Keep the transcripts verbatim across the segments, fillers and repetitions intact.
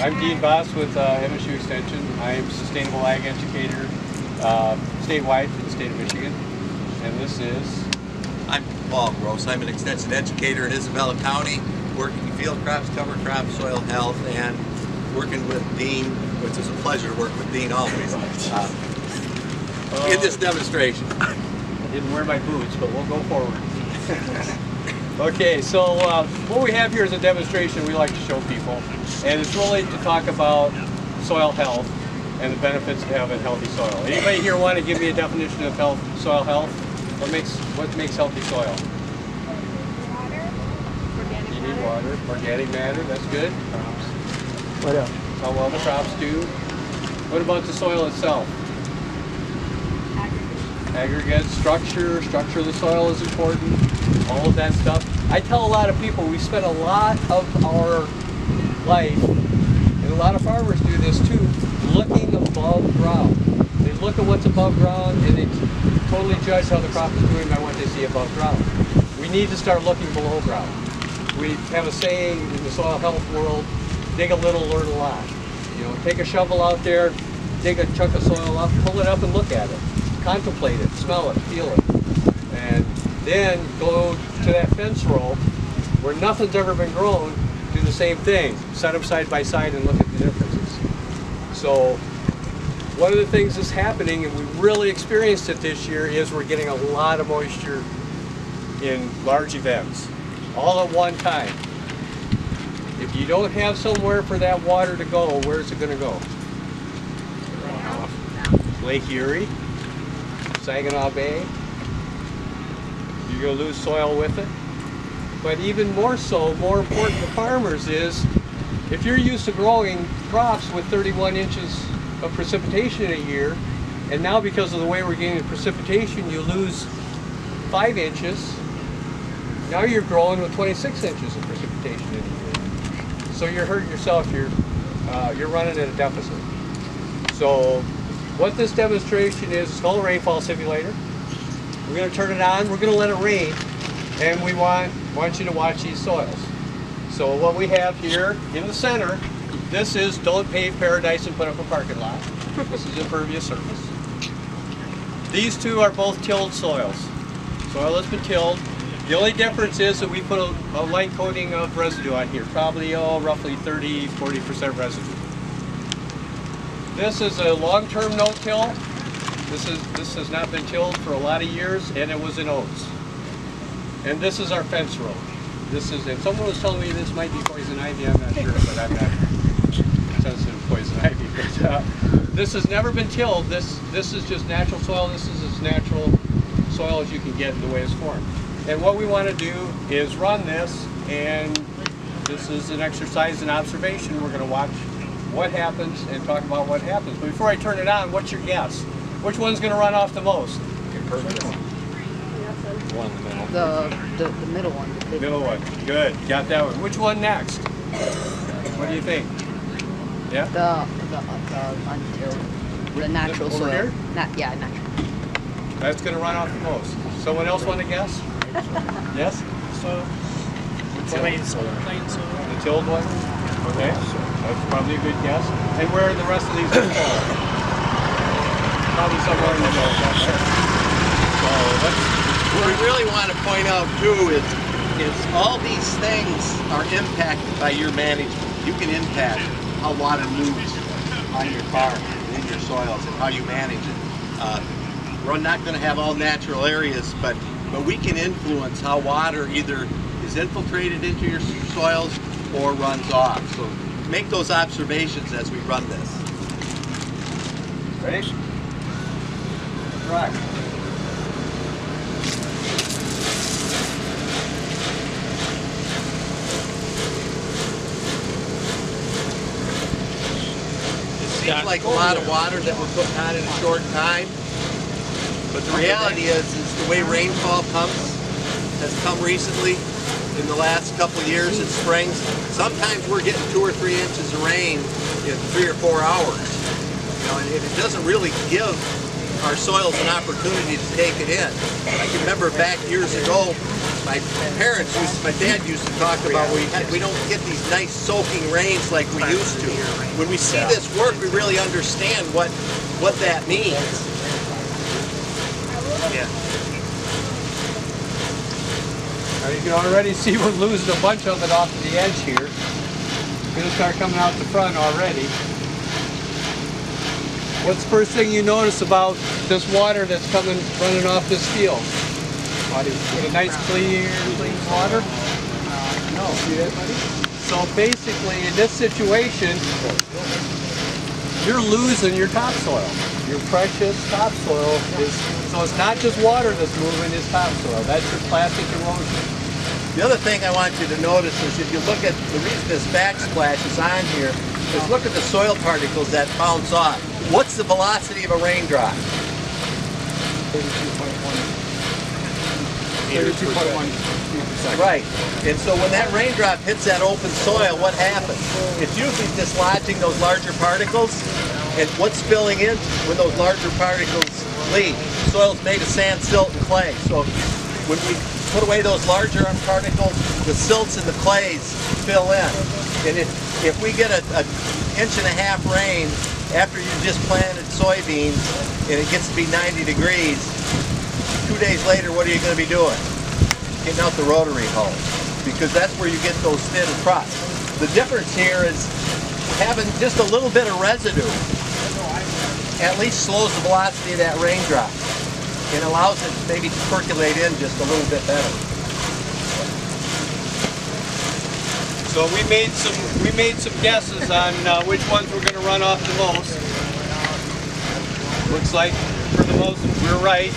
I'm Dean Baas with uh, M S U Extension. I am Sustainable Ag Educator uh, statewide for the state of Michigan. And this is... I'm Paul Gross. I'm an Extension Educator in Isabella County, working field crops, cover crops, soil health, and working with Dean, which is a pleasure to work with Dean always, uh, uh, in this demonstration. I didn't wear my boots, but we'll go forward. Okay, so uh, what we have here is a demonstration we like to show people, and it's really to talk about soil health and the benefits of having healthy soil. Anybody here want to give me a definition of health, soil health? What makes what makes healthy soil? Water, organic you need water, matter. organic matter. That's good. Crops. What else? How well the crops do. What about the soil itself? Aggregate. Aggregate structure. Structure of the soil is important. All of that stuff. I tell a lot of people we spend a lot of our life, and a lot of farmers do this too, looking above ground. They look at what's above ground and they totally judge how the crop is doing by what they see above ground. We need to start looking below ground. We have a saying in the soil health world, dig a little, learn a lot. You know, take a shovel out there, dig a chunk of soil up, pull it up and look at it. Contemplate it, smell it, feel it. And then go to that fence row where nothing's ever been grown, do the same thing. Set them side by side and look at the differences. So one of the things that's happening, and we really experienced it this year, is we're getting a lot of moisture in large events, all at one time. If you don't have somewhere for that water to go, where's it going to go? Lake Erie, Saginaw Bay. You're going to lose soil with it. But even more so, more important to farmers is, if you're used to growing crops with thirty-one inches of precipitation in a year, and now because of the way we're getting the precipitation, you lose five inches, now you're growing with twenty-six inches of precipitation in a year. So you're hurting yourself, you're, uh, you're running at a deficit. So what this demonstration is, it's called a rainfall simulator. We're going to turn it on, we're going to let it rain, and we want, want you to watch these soils. So what we have here in the center, this is don't pave paradise and put up a parking lot. This is impervious surface. These two are both tilled soils. Soil has been tilled. The only difference is that we put a, a light coating of residue on here, probably oh, roughly thirty, forty percent residue. This is a long-term no-till. This is this has not been tilled for a lot of years, and it was in oats. And this is our fence row. This is, and someone was telling me this might be poison ivy. I'm not sure, but I'm not sensitive to poison ivy. But, uh, this has never been tilled. This this is just natural soil. This is as natural soil as you can get in the way it's formed. And what we want to do is run this, and this is an exercise in observation. We're going to watch what happens and talk about what happens. But before I turn it on, what's your guess? Which one's going to run off the most? Perfect. One in the middle. The, the, the middle one. The big middle one. one. Good. Got that one. Which one next? What do you think? Yeah? The, the, the untilled. The natural soil. Over here? Na yeah, natural. That's going to run off the most. Someone else want to guess? Yes? So, the plain soil. The tilled one? Okay. That's probably a good guess. And where are the rest of these going to fall? Probably somewhere in the middle. So let's, what we really want to point out too is, is all these things are impacted by your management. You can impact how water moves on your farm and in your soils and how you manage it. Uh, we're not going to have all natural areas, but, but we can influence how water either is infiltrated into your soils or runs off. So make those observations as we run this. Ready? Right. It seems like a lot of water that we're putting on in a short time, but the reality is, is the way rainfall comes, has come recently in the last couple of years in springs. Sometimes we're getting two or three inches of rain in three or four hours. You know, and it doesn't really give our soil's an opportunity to take it in. I can remember back years ago, my parents used, my dad used to talk about we we don't get these nice soaking rains like we used to. When we see this work, we really understand what what that means. Yeah. Now you can already see we're losing a bunch of it off the edge here. It'll start coming out the front already. What's the first thing you notice about this water that's coming running off this field? With a nice clear, clean water? Uh, no. See that, buddy? So basically, in this situation, you're losing your topsoil. Your precious topsoil is, so it's not just water that's moving, it's topsoil. That's your plastic erosion. The other thing I want you to notice is if you look at, the reason this backsplash is on here, is look at the soil particles that bounce off. What's the velocity of a raindrop? thirty-two point one. Right, and so when that raindrop hits that open soil, what happens? It's usually dislodging those larger particles, and what's spilling in when those larger particles leave? The soil's made of sand, silt, and clay, so when we put away those larger particles, the silts and the clays fill in, and if, if we get an inch and a half rain after you just planted soybeans, and it gets to be ninety degrees, two days later, what are you going to be doing? Getting out the rotary hoe, because that's where you get those thin crops. The difference here is having just a little bit of residue at least slows the velocity of that raindrop and allows it maybe to percolate in just a little bit better. So we made some we made some guesses on uh, which ones were going to run off the most. Looks like for the most, we're right.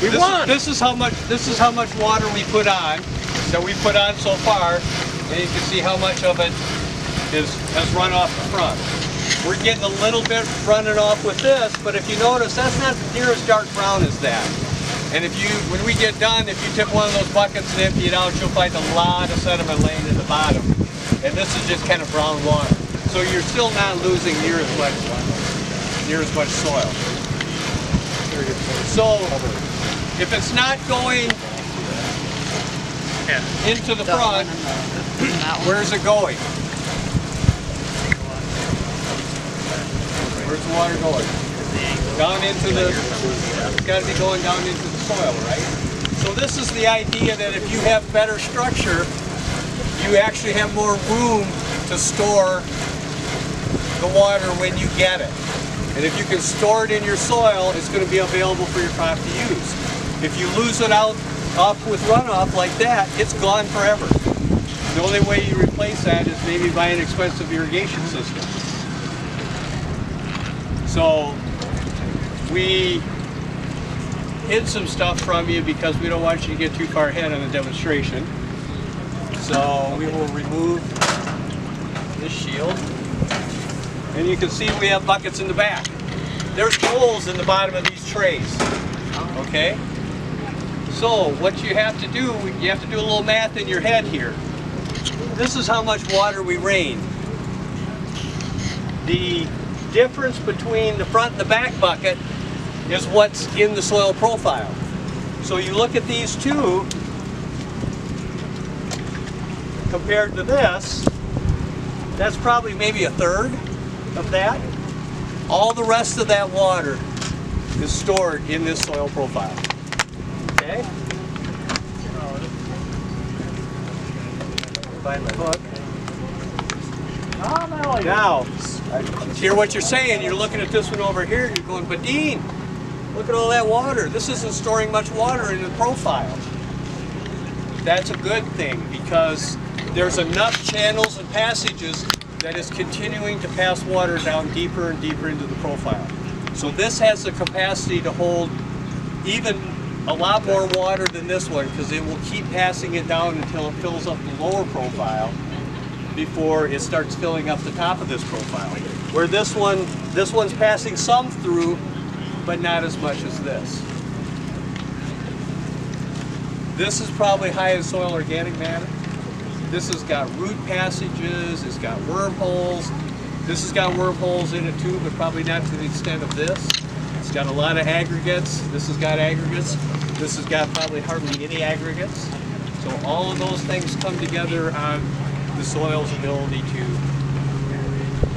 We this won. Is, this is how much. This is how much water we put on. That we put on so far, and you can see how much of it is has run off the front. We're getting a little bit running off with this, but if you notice, that's not near as dark brown as that. And if you, when we get done, if you tip one of those buckets and empty it out, you'll find a lot of sediment laying in the bottom. And this is just kind of brown water. So you're still not losing near as much, near as much soil. So, if it's not going into the front, where's it going? Where's the water going? Down into the, it's got to be going down into the soil, right? So this is the idea that if you have better structure, you actually have more room to store the water when you get it. And if you can store it in your soil, it's going to be available for your crop to use. If you lose it out up with runoff like that, it's gone forever. The only way you replace that is maybe by an expensive irrigation system. So we hid some stuff from you because we don't want you to get too far ahead on the demonstration. So we will remove this shield. And you can see we have buckets in the back. There's holes in the bottom of these trays, okay? So what you have to do, you have to do a little math in your head here. This is how much water we rained. The difference between the front and the back bucket is what's in the soil profile. So you look at these two compared to this, that's probably maybe a third of that. All the rest of that water is stored in this soil profile. Okay? Find my hook. Now, I hear what you're saying. You're looking at this one over here and you're going, but Dean, look at all that water. This isn't storing much water in the profile. That's a good thing because there's enough channels and passages that is continuing to pass water down deeper and deeper into the profile. So this has the capacity to hold even a lot more water than this one because it will keep passing it down until it fills up the lower profile before it starts filling up the top of this profile. Where this one, this one's passing some through, but not as much as this. This is probably high in soil organic matter. This has got root passages, it's got wormholes. This has got wormholes in it too, but probably not to the extent of this. It's got a lot of aggregates. This has got aggregates. This has got probably hardly any aggregates. So all of those things come together on the soil's ability to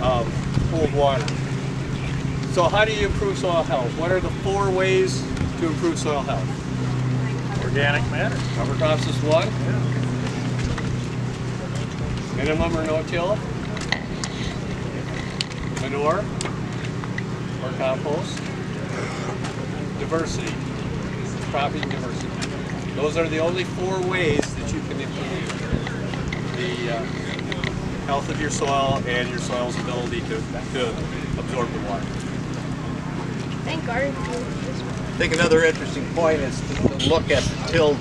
um, hold water. So how do you improve soil health? What are the four ways to improve soil health? Organic matter. Cover crops is one. Yeah. Minimum or no-till. Manure or compost. Diversity. Cropping diversity. Those are the only four ways that you can improve the uh, health of your soil and your soil's ability to, to absorb the water. I think another interesting point is to look at the tilled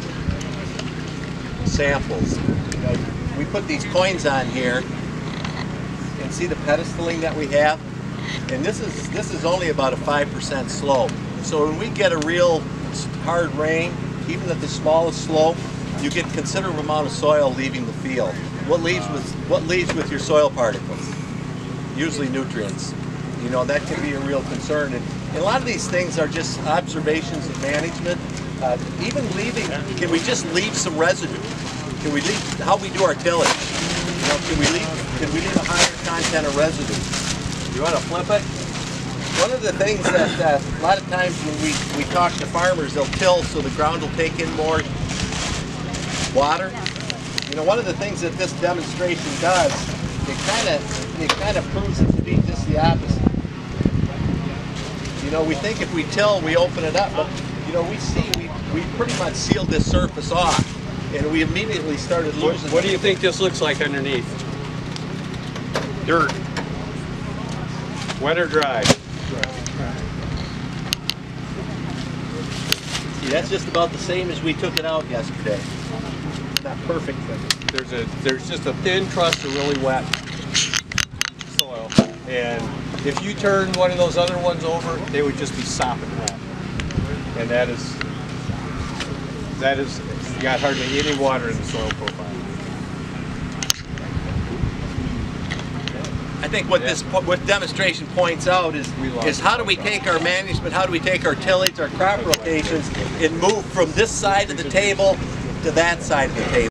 samples. You know, we put these coins on here and see the pedestaling that we have, and this is this is only about a five percent slope. So when we get a real hard rain, even at the smallest slope, you get considerable amount of soil leaving the field. What leaves with what leaves with your soil particles? Usually nutrients. You know, that can be a real concern. And, And a lot of these things are just observations of management. Uh, even leaving, can we just leave some residue? Can we leave, how we do our tillage? You know, can we leave, can we leave a higher content of residue? You want to flip it? One of the things that uh, a lot of times when we, we talk to farmers, they'll till so the ground will take in more water. You know, one of the things that this demonstration does, it kind of it kind of proves it to be just the opposite. You know, we think if we till, we open it up, but you know, we see we we pretty much sealed this surface off, and we immediately started losing. What, what do you think this looks like underneath? Dirt. Wet or dry? See, that's just about the same as we took it out yesterday. Not perfect, but there's a there's just a thin crust of really wet soil, and if you turn one of those other ones over, they would just be sopping wet. And that is, that is, you got hardly any water in the soil profile. I think what yeah. this what demonstration points out is, is how do we take our management, how do we take our tillage, our crop rotations, and move from this side of the table to that side of the table.